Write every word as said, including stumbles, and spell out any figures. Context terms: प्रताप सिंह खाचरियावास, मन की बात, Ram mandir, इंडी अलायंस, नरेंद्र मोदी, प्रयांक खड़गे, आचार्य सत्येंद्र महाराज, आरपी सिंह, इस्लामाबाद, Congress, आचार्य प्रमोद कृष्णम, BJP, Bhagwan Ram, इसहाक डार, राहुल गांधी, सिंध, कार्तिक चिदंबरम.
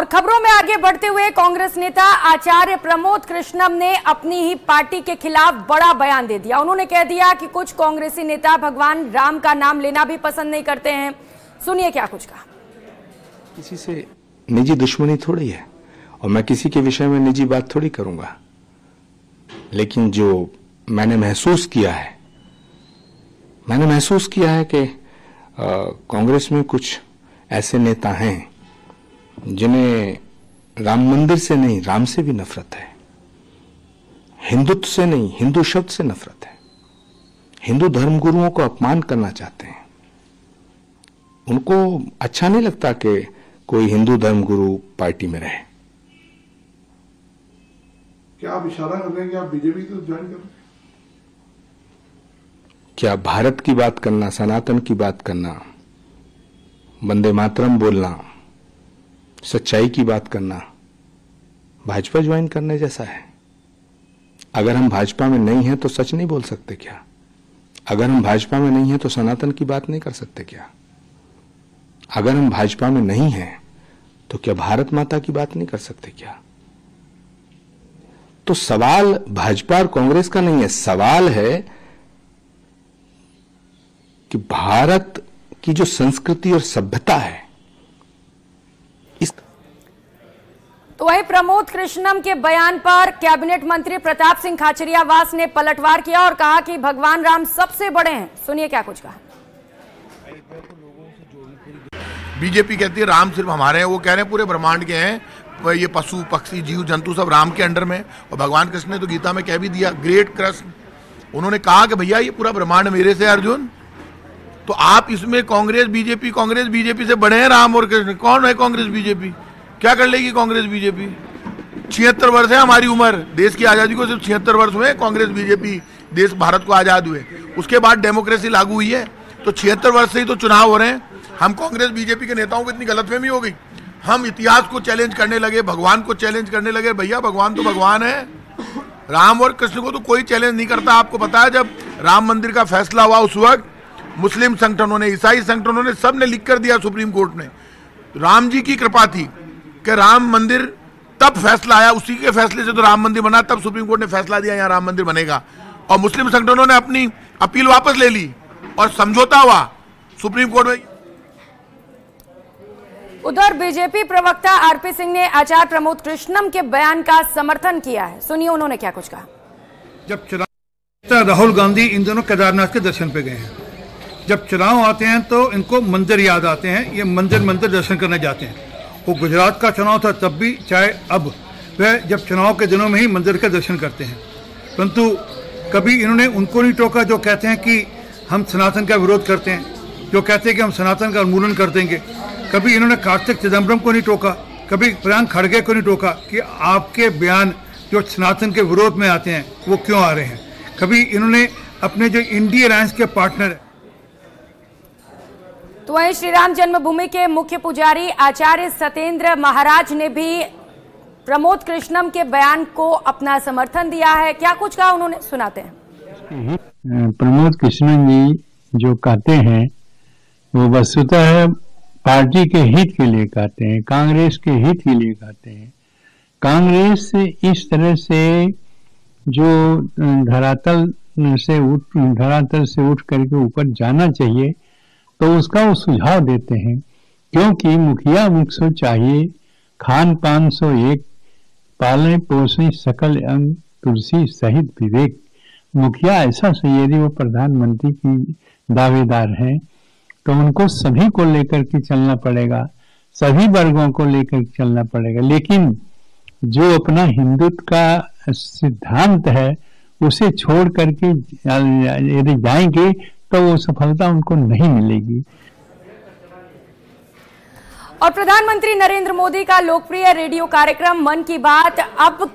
और खबरों में आगे बढ़ते हुए कांग्रेस नेता आचार्य प्रमोद कृष्णम ने अपनी ही पार्टी के खिलाफ बड़ा बयान दे दिया। उन्होंने कह दिया कि कुछ कांग्रेसी नेता भगवान राम का नाम लेना भी पसंद नहीं करते हैं। सुनिए क्या कुछ कहा। किसी से निजी दुश्मनी थोड़ी है और मैं किसी के विषय में निजी बात थोड़ी करूंगा, लेकिन जो मैंने महसूस किया है मैंने महसूस किया है कि कांग्रेस में कुछ ऐसे नेता हैं जिन्हें राम मंदिर से नहीं, राम से भी नफरत है, हिंदुत्व से नहीं, हिंदू शब्द से नफरत है, हिंदू धर्म गुरुओं को अपमान करना चाहते हैं। उनको अच्छा नहीं लगता कि कोई हिंदू धर्म गुरु पार्टी में रहे। क्या आप इशारा कर रहे हैं कि आप बीजेपी को ज्वाइन कर रहे हैं? क्या भारत की बात करना, सनातन की बात करना, वंदे मातरम बोलना, सच्चाई की बात करना भाजपा ज्वाइन करने जैसा है? अगर हम भाजपा में नहीं हैं तो सच नहीं बोल सकते क्या? अगर हम भाजपा में नहीं हैं तो सनातन की बात नहीं कर सकते क्या? अगर हम भाजपा में नहीं हैं तो क्या भारत माता की बात नहीं कर सकते क्या? तो सवाल भाजपा और कांग्रेस का नहीं है, सवाल है कि भारत की जो संस्कृति और सभ्यता है। तो वहीं प्रमोद कृष्णम के बयान पर कैबिनेट मंत्री प्रताप सिंह खाचरियावास ने पलटवार किया और कहा कि भगवान राम सबसे बड़े हैं। सुनिए क्या कुछ कहा। बीजेपी कहती है राम सिर्फ हमारे हैं, वो कह रहे हैं पूरे ब्रह्मांड के हैं, ये पशु पक्षी जीव जंतु सब राम के अंडर में। और भगवान कृष्ण ने तो गीता में कह भी दिया, ग्रेट कृष्ण, उन्होंने कहा कि भैया ये पूरा ब्रह्मांड मेरे से अर्जुन। तो आप इसमें कांग्रेस बीजेपी, कांग्रेस बीजेपी से बड़े हैं राम और कृष्ण। कौन है कांग्रेस बीजेपी? क्या कर लेगी कांग्रेस बीजेपी? छिहत्तर वर्ष है हमारी उम्र, देश की आज़ादी को सिर्फ छिहत्तर वर्ष हुए। कांग्रेस बीजेपी देश भारत को आज़ाद हुए, उसके बाद डेमोक्रेसी लागू हुई है। तो छिहत्तर वर्ष से ही तो चुनाव हो रहे हैं। हम कांग्रेस बीजेपी के नेताओं को इतनी गलतफहमी हो गई, हम इतिहास को चैलेंज करने लगे, भगवान को चैलेंज करने लगे। भैया भगवान तो भगवान है, राम और कृष्ण को तो कोई चैलेंज नहीं करता। आपको पता है जब राम मंदिर का फैसला हुआ उस वक्त मुस्लिम संगठनों ने, ईसाई संगठनों ने, सब ने लिख कर दिया सुप्रीम कोर्ट ने। राम जी की कृपा थी कि राम मंदिर तब फैसला आया, उसी के फैसले से तो राम मंदिर बना। तब सुप्रीम कोर्ट ने फैसला दिया यहाँ राम मंदिर बनेगा, और मुस्लिम संगठनों ने अपनी अपील वापस ले ली और समझौता हुआ सुप्रीम कोर्ट में। उधर बीजेपी प्रवक्ता आरपी सिंह ने आचार्य प्रमोद कृष्णम के बयान का समर्थन किया है। सुनिए उन्होंने क्या कुछ कहा। जब चुनाव राहुल गांधी इन दिनों केदारनाथ के दर्शन पे गए हैं, जब चुनाव आते हैं तो इनको मंदिर याद आते हैं, ये मंदिर मंदिर दर्शन करने जाते हैं। वो गुजरात का चुनाव था तब भी, चाहे अब, वह जब चुनाव के दिनों में ही मंदिर के दर्शन करते हैं। परंतु कभी इन्होंने उनको नहीं टोका जो कहते हैं कि हम सनातन का विरोध करते हैं, जो कहते हैं कि हम सनातन का उन्मूलन कर देंगे। कभी इन्होंने कार्तिक चिदंबरम को नहीं टोका, कभी प्रयांक खड़गे को नहीं टोका कि आपके बयान जो सनातन के विरोध में आते हैं वो क्यों आ रहे हैं। कभी इन्होंने अपने जो इंडी अलायंस के पार्टनर हैं। तो वहीं श्री राम जन्मभूमि के मुख्य पुजारी आचार्य सत्येंद्र महाराज ने भी प्रमोद कृष्णम के बयान को अपना समर्थन दिया है। क्या कुछ कहा उन्होंने, सुनाते हैं। प्रमोद कृष्णम जी जो कहते हैं वो वस्तुतः पार्टी के हित के लिए कहते हैं, कांग्रेस के हित के लिए कहते हैं। कांग्रेस इस तरह से जो धरातल से उठ धरातल से उठ करके ऊपर जाना चाहिए तो उसका वो सुझाव देते हैं, क्योंकि मुखिया मुख सो चाहिए, खान पान सो एक, पाले पोसे सकल अंग तुलसी सहित विवेक। मुखिया ऐसा से यदि वो प्रधानमंत्री की दावेदार हैं तो उनको सभी को लेकर के चलना पड़ेगा, सभी वर्गों को लेकर चलना पड़ेगा। लेकिन जो अपना हिंदुत्व का सिद्धांत है उसे छोड़ करके यदि जाएंगे तो वो सफलता उनको नहीं मिलेगी। और प्रधानमंत्री नरेंद्र मोदी का लोकप्रिय रेडियो कार्यक्रम मन की बात अब